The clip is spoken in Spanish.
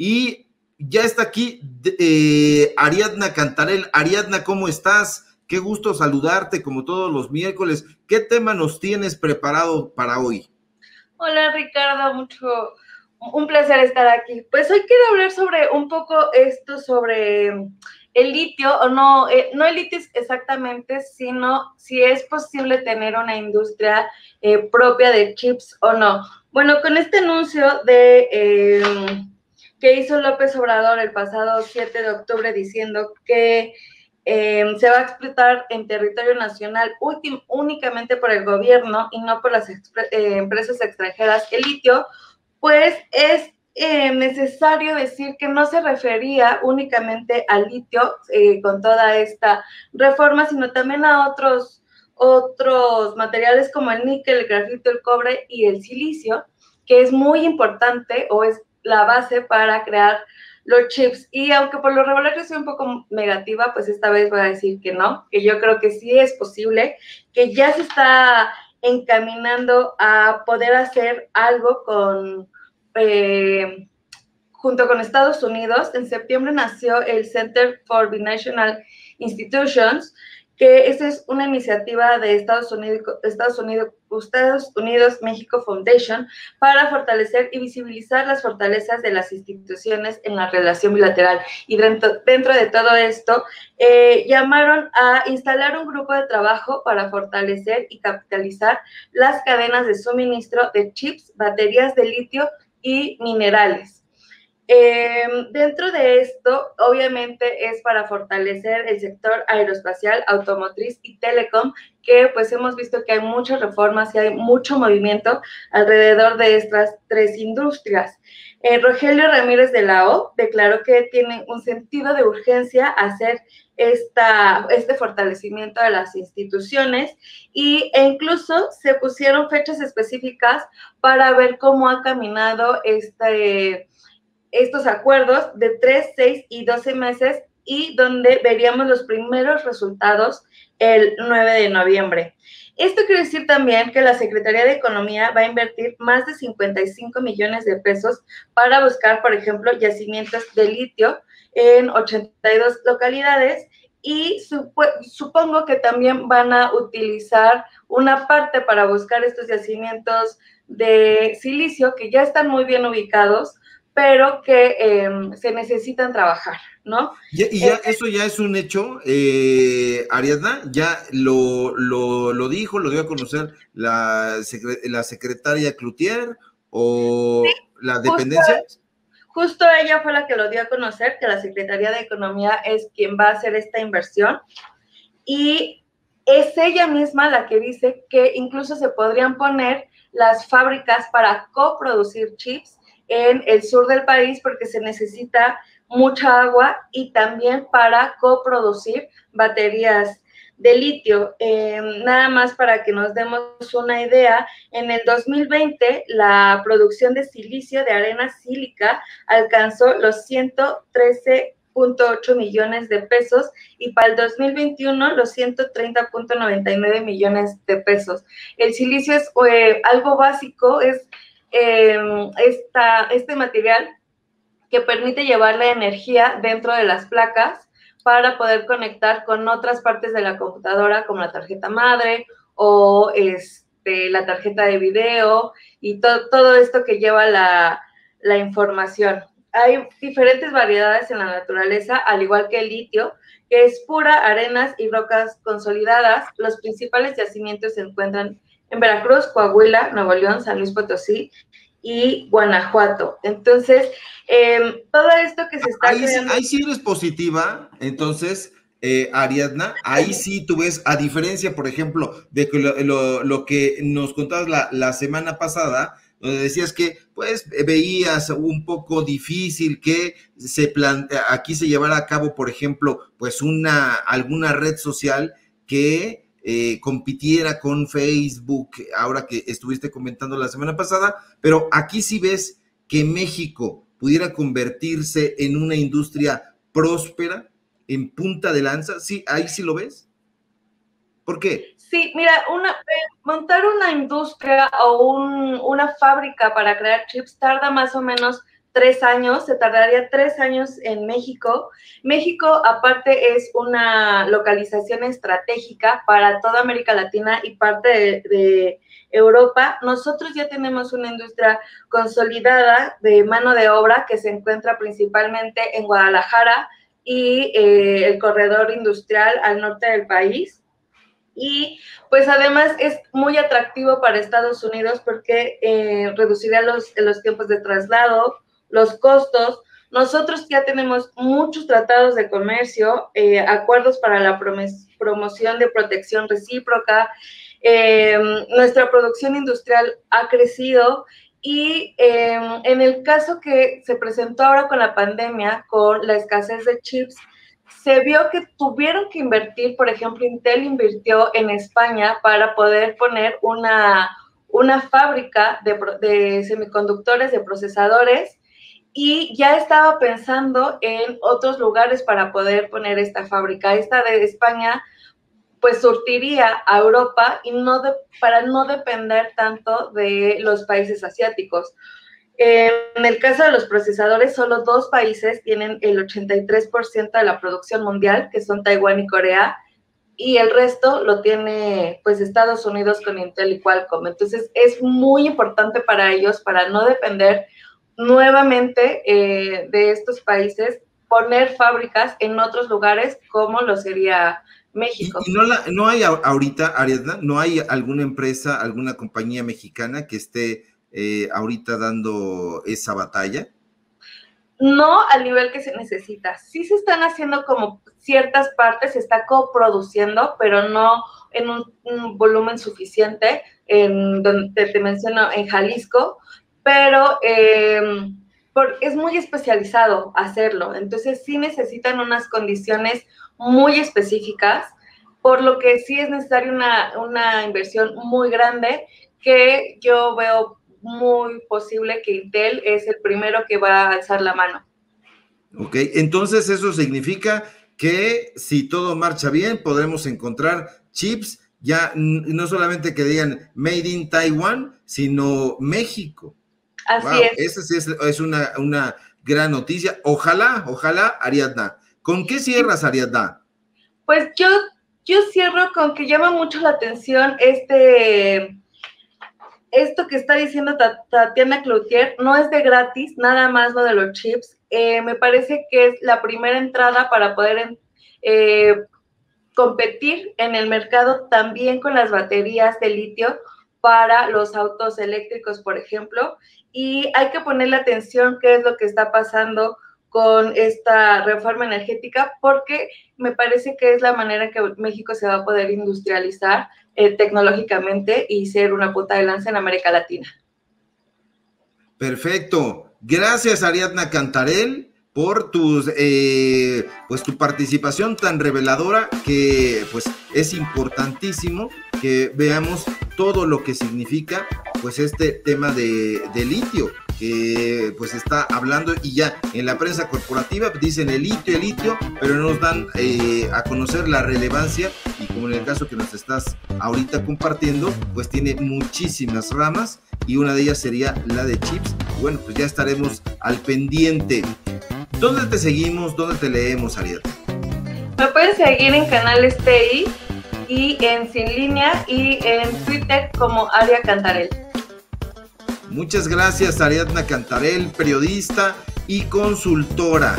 Y ya está aquí Ariadna Cantarell. Ariadna, ¿cómo estás? Qué gusto saludarte como todos los miércoles. ¿Qué tema nos tienes preparado para hoy? Hola, Ricardo, un placer estar aquí. Pues hoy quiero hablar sobre un poco esto sobre el litio, o no, no el litio exactamente, sino si es posible tener una industria propia de chips o no. Bueno, con este anuncio de que hizo López Obrador el pasado 7 de octubre diciendo que se va a explotar en territorio nacional únicamente por el gobierno y no por las empresas extranjeras el litio, pues es necesario decir que no se refería únicamente al litio con toda esta reforma, sino también a otros materiales como el níquel, el grafito, el cobre y el silicio, que es muy importante o es la base para crear los chips. Y aunque por lo regular yo soy un poco negativa, pues esta vez voy a decir que no, que yo creo que sí es posible, que ya se está encaminando a poder hacer algo con junto con Estados Unidos. En septiembre nació el Center for Binational Institutions, que esa es una iniciativa de Estados Unidos México Foundation para fortalecer y visibilizar las fortalezas de las instituciones en la relación bilateral. Y dentro de todo esto, llamaron a instalar un grupo de trabajo para fortalecer y capitalizar las cadenas de suministro de chips, baterías de litio y minerales. Dentro de esto, obviamente, es para fortalecer el sector aeroespacial, automotriz y telecom, que pues hemos visto que hay muchas reformas y hay mucho movimiento alrededor de estas tres industrias. Rogelio Ramírez de la O declaró que tiene un sentido de urgencia hacer este fortalecimiento de las instituciones e incluso se pusieron fechas específicas para ver cómo ha caminado estos acuerdos de 3, 6 y 12 meses y donde veríamos los primeros resultados el 9 de noviembre. Esto quiere decir también que la Secretaría de Economía va a invertir más de 55 millones de pesos para buscar, por ejemplo, yacimientos de litio en 82 localidades y supongo que también van a utilizar una parte para buscar estos yacimientos de silicio que ya están muy bien ubicados, pero que se necesitan trabajar, ¿no? Y ya, eso ya es un hecho, Ariadna, ya lo dijo, lo dio a conocer la secretaria Cloutier o sí, la dependencia. Justo ella fue la que lo dio a conocer, que la Secretaría de Economía es quien va a hacer esta inversión y es ella misma la que dice que incluso se podrían poner las fábricas para coproducir chips en el sur del país porque se necesita mucha agua y también para coproducir baterías de litio. Nada más para que nos demos una idea, en el 2020 la producción de silicio de arena sílica alcanzó los 113.8 millones de pesos y para el 2021 los 130.99 millones de pesos. El silicio es algo básico, es este material que permite llevar la energía dentro de las placas para poder conectar con otras partes de la computadora como la tarjeta madre o la tarjeta de video y todo esto que lleva la información. Hay diferentes variedades en la naturaleza, al igual que el litio, que es pura, arenas y rocas consolidadas. Los principales yacimientos se encuentran en Veracruz, Coahuila, Nuevo León, San Luis Potosí y Guanajuato. Entonces, todo esto que se está creando... Ahí sí eres positiva, entonces, Ariadna, ahí sí tú ves, a diferencia, por ejemplo, de que lo que nos contabas la semana pasada, donde decías que, pues, veías un poco difícil que aquí se llevara a cabo, por ejemplo, pues, alguna red social que... compitiera con Facebook, ahora que estuviste comentando la semana pasada, pero aquí sí ves que México pudiera convertirse en una industria próspera, en punta de lanza, sí, ahí sí lo ves. ¿Por qué? Sí, mira, montar una industria o una fábrica para crear chips tarda más o menos 3 años, se tardaría 3 años en México. México, aparte, es una localización estratégica para toda América Latina y parte de Europa. Nosotros ya tenemos una industria consolidada de mano de obra que se encuentra principalmente en Guadalajara y el corredor industrial al norte del país. Y pues además es muy atractivo para Estados Unidos porque reduciría los tiempos de traslado, los costos. Nosotros ya tenemos muchos tratados de comercio, acuerdos para la promoción de protección recíproca. Nuestra producción industrial ha crecido y en el caso que se presentó ahora con la pandemia, con la escasez de chips, se vio que tuvieron que invertir, por ejemplo, Intel invirtió en España para poder poner una fábrica de semiconductores, de procesadores, y ya estaba pensando en otros lugares para poder poner esta fábrica. Esta de España, pues, surtiría a Europa y para no depender tanto de los países asiáticos. En el caso de los procesadores, solo 2 países tienen el 83% de la producción mundial, que son Taiwán y Corea, y el resto lo tiene, pues, Estados Unidos con Intel y Qualcomm. Entonces, es muy importante para ellos, para no depender nuevamente de estos países, poner fábricas en otros lugares como lo sería México. ¿Y no hay ahorita, Ariadna, no hay alguna empresa, alguna compañía mexicana que esté ahorita dando esa batalla? No al nivel que se necesita. Sí se están haciendo como ciertas partes, se está coproduciendo, pero no en un volumen suficiente, en donde te menciono, en Jalisco, pero es muy especializado hacerlo. Entonces sí necesitan unas condiciones muy específicas, por lo que sí es necesaria una inversión muy grande, que yo veo muy posible que Intel es el primero que va a alzar la mano. Ok, entonces eso significa que si todo marcha bien, podremos encontrar chips ya no solamente que digan Made in Taiwan, sino México. Así wow, es. Esa sí es una gran noticia. Ojalá, Ariadna. ¿Con qué cierras, Ariadna? Pues yo cierro con que llama mucho la atención esto que está diciendo Tatiana Cloutier. No es de gratis, nada más lo de los chips. Me parece que es la primera entrada para poder competir en el mercado también con las baterías de litio para los autos eléctricos, por ejemplo. Y hay que ponerle atención qué es lo que está pasando con esta reforma energética, porque me parece que es la manera que México se va a poder industrializar tecnológicamente y ser una punta de lanza en América Latina. Perfecto. Gracias, Ariadna Cantarell, por tu participación tan reveladora, que pues es importantísimo que veamos todo lo que significa pues este tema de litio, que pues está hablando, y ya en la prensa corporativa dicen el litio, pero no nos dan a conocer la relevancia, y como en el caso que nos estás ahorita compartiendo, pues tiene muchísimas ramas, y una de ellas sería la de chips. Bueno, pues ya estaremos al pendiente. ¿Dónde te seguimos? ¿Dónde te leemos, Ariadna? Me pueden seguir en canal Stay y en Sin Línea y en Twitter como Ariadna Cantarell. Muchas gracias, Ariadna Cantarell, periodista y consultora.